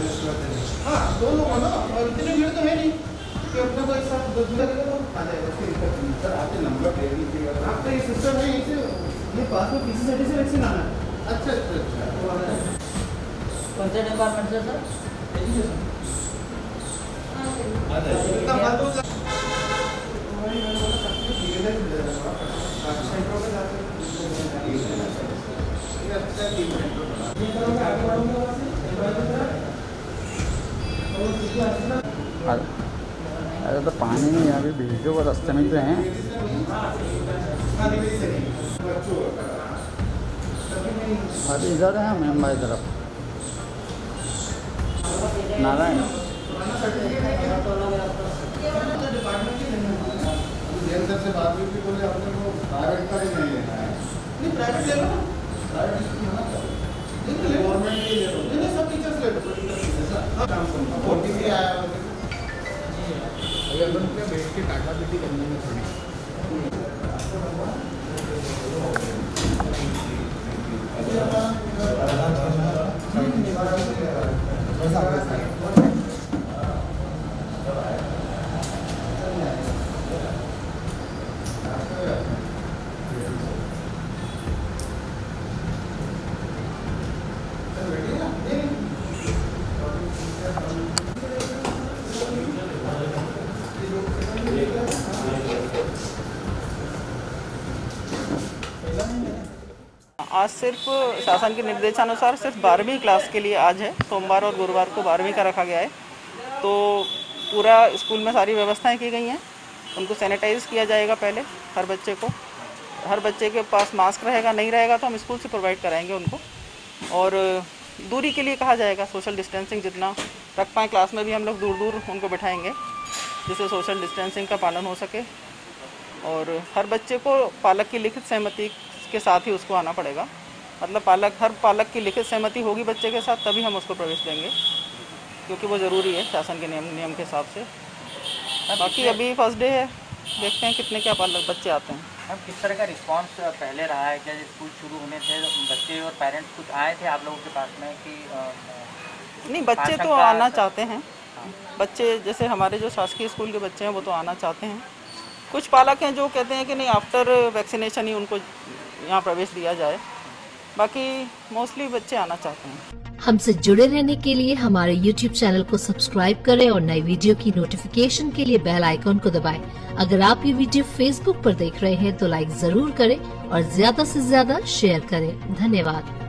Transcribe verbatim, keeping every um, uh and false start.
हाँ दो लोग ना, और इतने भीड़ तो है नहीं कि अपने को एक साथ दस मिनट का तो आ जाएगा। उसके लिए सर आपके नंबर दे दीजिएगा। आपका ये सिस्टम है, इसे ये पास में किसी सर्टिफिकेट से वैक्सीन आना है। अच्छा अच्छा अच्छा, कौन सा डिपार्टमेंट से सर? एजुकेशन। आ जाइए इतना बात हो सर। वही मैंने बोला सब कुछ धीरे धीरे होगा। अच्छा इंट्रो पे जाते हैं। ये अच्छा टीम इंट्रो बना। ये करोगे आगे बढ़ोगे वहां से बढ़ोगे सर। अरे तो पानी नहीं यहाँ भी भीड़ के रास्ते में जो हैं। अभी इधर है हम मुंबई तरफ नारायण। के टाटा बिल्ली करने में थोड़ी आज सिर्फ शासन के निर्देशानुसार सिर्फ बारहवीं क्लास के लिए आज है। सोमवार और गुरुवार को बारहवीं का रखा गया है। तो पूरा स्कूल में सारी व्यवस्थाएं की गई हैं। उनको सैनिटाइज किया जाएगा पहले हर बच्चे को। हर बच्चे के पास मास्क रहेगा, नहीं रहेगा तो हम स्कूल से प्रोवाइड कराएंगे उनको। और दूरी के लिए कहा जाएगा सोशल डिस्टेंसिंग जितना रख पाएँ। क्लास में भी हम लोग दूर दूर उनको बिठाएँगे जिससे सोशल डिस्टेंसिंग का पालन हो सके। और हर बच्चे को पालक की लिखित सहमति के साथ ही उसको आना पड़ेगा। मतलब पालक हर पालक की लिखित सहमति होगी बच्चे के साथ तभी हम उसको प्रवेश देंगे, क्योंकि वो ज़रूरी है शासन के नियम नियम के हिसाब से। बाकी अभी फर्स्ट डे है, देखते हैं कितने क्या पालक बच्चे आते हैं। अब किस तरह का रिस्पांस पहले रहा है? क्या स्कूल शुरू होने से बच्चे और पेरेंट्स कुछ आए थे आप लोगों के पास में कि? नहीं, बच्चे तो आना चाहते हैं। बच्चे जैसे हमारे जो शासकीय स्कूल के बच्चे हैं वो तो आना चाहते हैं। कुछ पालक हैं जो कहते हैं कि नहीं आफ्टर वैक्सीनेशन ही उनको यहाँ प्रवेश दिया जाए। बाकी मोस्टली बच्चे आना चाहते हैं। हमसे जुड़े रहने के लिए हमारे YouTube चैनल को सब्सक्राइब करें और नई वीडियो की नोटिफिकेशन के लिए बेल आइकॉन को दबाएं। अगर आप ये वीडियो Facebook पर देख रहे हैं तो लाइक जरूर करें और ज्यादा से ज्यादा शेयर करें। धन्यवाद।